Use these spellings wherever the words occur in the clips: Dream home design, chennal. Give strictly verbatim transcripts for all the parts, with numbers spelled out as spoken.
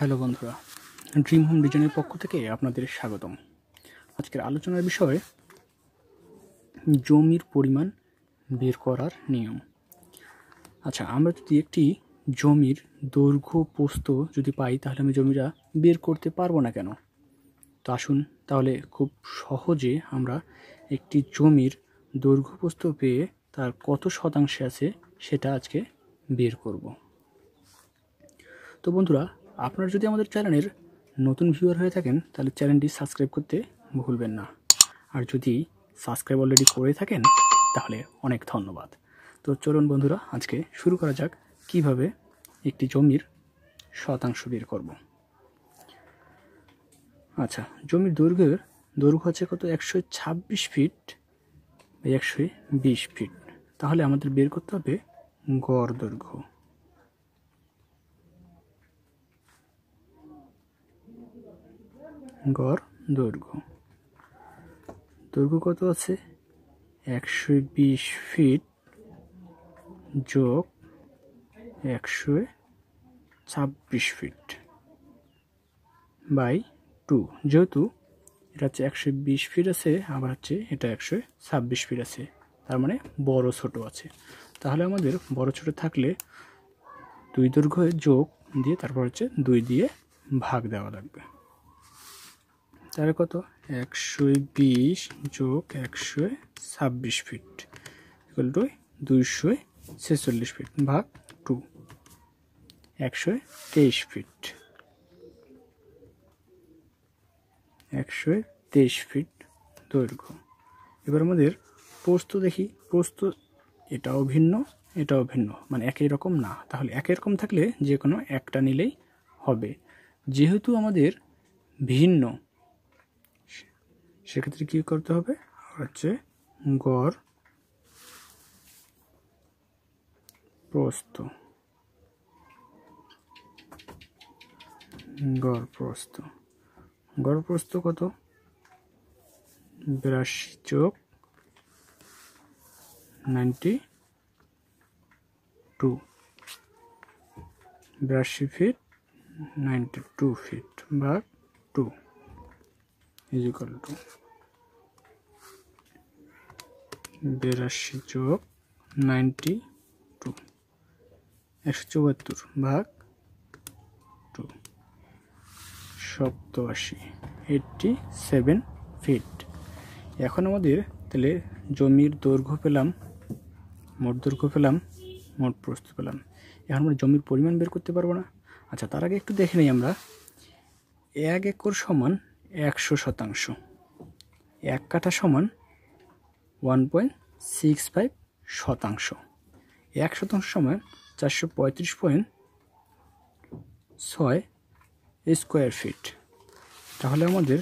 Hello बंधुरा dream home designer पक्ष थेके आपनादेर स्वागतम। आजकेर आलोचनार विषय जमिर परिमाण बेर करार नियम। अच्छा, आमरा जोदि एकटी जमिर दैर्घ्य पोस्तो जोदि पाई ताहले आमि जमिटा बेर करते पारबो ना केन? तो आसुन ताहले खूब सहजे आमरा एकटी जमिर दैर्घ्य पोस्त पेये तार कत शतांशे आछे सेटा आजके बेर करब। तो बंधुरा আপনারা যদি আমাদের চ্যানেলের নতুন ভিউয়ার হয়ে থাকেন তাহলে চ্যানেলটি সাবস্ক্রাইব করতে ভুলবেন না, আর যদি সাবস্ক্রাইব অলরেডি করে থাকেন তাহলে অনেক ধন্যবাদ। তো চলুন বন্ধুরা আজকে শুরু করা যাক কিভাবে একটি জমির শতাংশ বের করব। আচ্ছা, জমির দৈর্ঘ্যের দৈর্ঘ্য হচ্ছে কত? একশো ছাব্বিশ ফিট বা একশো বিশ ফিট। তাহলে আমাদের বের করতে হবে গড় দৈর্ঘ্য। গড় দৈর্ঘ্য দৈর্ঘ্য কত আছে? একশো বিশ ফিট যোগ একশো ছাব্বিশ ফিট বাই টু। যেহেতু এটা হচ্ছে একশো বিশ ফিট আছে, আবার হচ্ছে এটা একশো ছাব্বিশ ফিট আছে, তার মানে বড় ছোট আছে। তাহলে আমাদের বড় ছোট থাকলে দুই দৈর্ঘ্য যোগ দিয়ে তারপর হচ্ছে দুই দিয়ে ভাগ দেওয়া লাগবে। তাহলে কত? একশো বিশ যোগ একশো ছাব্বিশ ফিট ইকুয়াল টু দুইশো ছেচল্লিশ ফিট ভাগ টু, একশো তেইশ ফিট একশো তেইশ ফিট দৈর্ঘ্য। এবার আমাদের প্রস্থ দেখি। প্রস্থ এটাও ভিন্ন এটাও ভিন্ন, মানে একই রকম না। তাহলে একই রকম থাকলে যে কোনো একটা নিলেই হবে। যেহেতু আমাদের ভিন্ন সেক্ষেত্রে কী করতে হবে? হচ্ছে গড় প্রস্থ গড় প্রস্থ গড় প্রস্থ কত? বিরাশি যোগ নাইনটি টু বিরাশি ফিট নাইনটি টু ফিট বা টু is equal to বিরাশি যোগ নাইনটি টু একশো চুয়াত্তর ভাগ টু সপ্তআশি এইটটি সেভেন ফিট। এখন আমাদের তাহলে জমির দৈর্ঘ্য পেলাম, মোট দৈর্ঘ্য পেলাম, মোট প্রস্থ পেলাম। এখন আমরা জমির পরিমাণ বের করতে পারবো না। আচ্ছা, তার আগে একটু দেখে নিই আমরা। এক একর সমান একশো শতাংশ, এক কাঠা সমান ওয়ান পয়েন্ট সিক্স ফাইভ শতাংশ, এক শতাংশ সমান চারশো পঁয়ত্রিশ পয়েন্ট ছয় স্কোয়ার ফিট। তাহলে আমাদের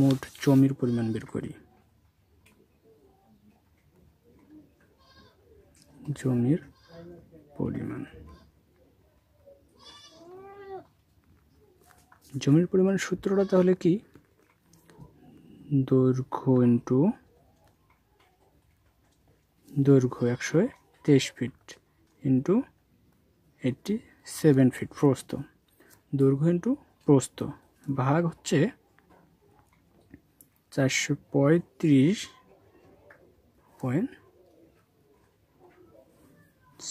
মোট জমির পরিমাণ বের করি। জমির পরিমাণ জমির পরিমাণ সূত্রটা তাহলে কি? দৈর্ঘ্য ইন্টু দৈর্ঘ্য একশো তেইশ feet into eighty seven feet প্রস্থ, দৈর্ঘ্য ইন্টু প্রস্থ ভাগ হচ্ছে চারশো পঁয়ত্রিশ পয়েন্ট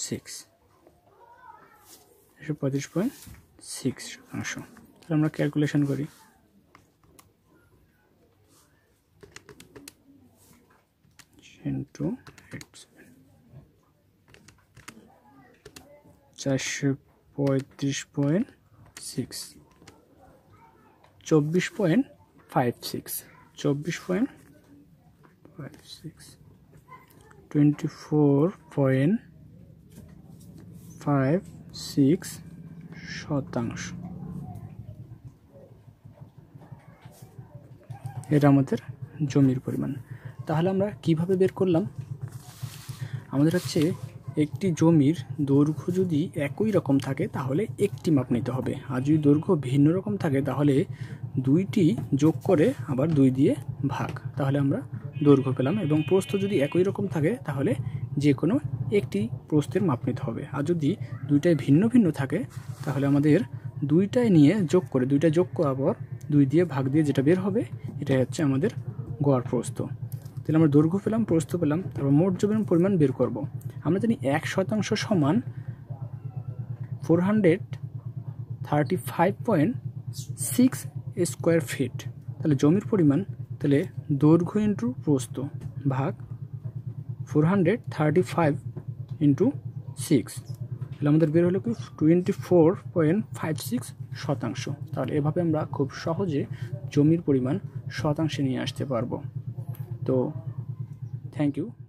সিক্স চারশো পঁয়ত্রিশ পয়েন্ট সিক্স শতাংশ। তাহলে আমরা ক্যালকুলেশন করি। চারশো পঁয়ত্রিশ পয়েন্ট সিক্স চব্বিশ পয়েন্ট ফাইভ সিক্স চব্বিশ point five six twenty four point five six শতাংশ। এটা আমাদের জমির পরিমাণ। তাহলে আমরা কিভাবে বের করলাম? আমাদের হচ্ছে একটি জমির দৈর্ঘ্য যদি একই রকম থাকে তাহলে একটি মাপ নিতে হবে, আর যদি দৈর্ঘ্য ভিন্ন রকম থাকে তাহলে দুইটি যোগ করে আবার দুই দিয়ে ভাগ। তাহলে আমরা দৈর্ঘ্য পেলাম, এবং প্রস্থ যদি একই রকম থাকে তাহলে যে কোনো একটি প্রস্থের মাপ নিতে হবে, আর যদি দুইটাই ভিন্ন ভিন্ন থাকে তাহলে আমাদের दुईटाई निये जोग करे दुईटा जोग करार पर दुई दिए भाग दिए जेटा बेर होबे एटाई हच्छे आमादेर गड़ प्रस्थ। ताहले आमरा दैर्घ्य पेलाम प्रस्थ पेलाम तारपर मोट जोगेर परिमाण बेर करब। आमरा जानि एक शतांश समान four hundred thirty five point six square feet. ताहले जमिर परिमाण ताहले दैर्घ्य इंटू प्रस्थ भाग four hundred thirty five into six हमारे बेर हलो कि twenty four point five six शतांश। एभावे आमरा खूब सहजे जमिर परिमाण शतांशे निये आसते पारबो। तो थैंक यू।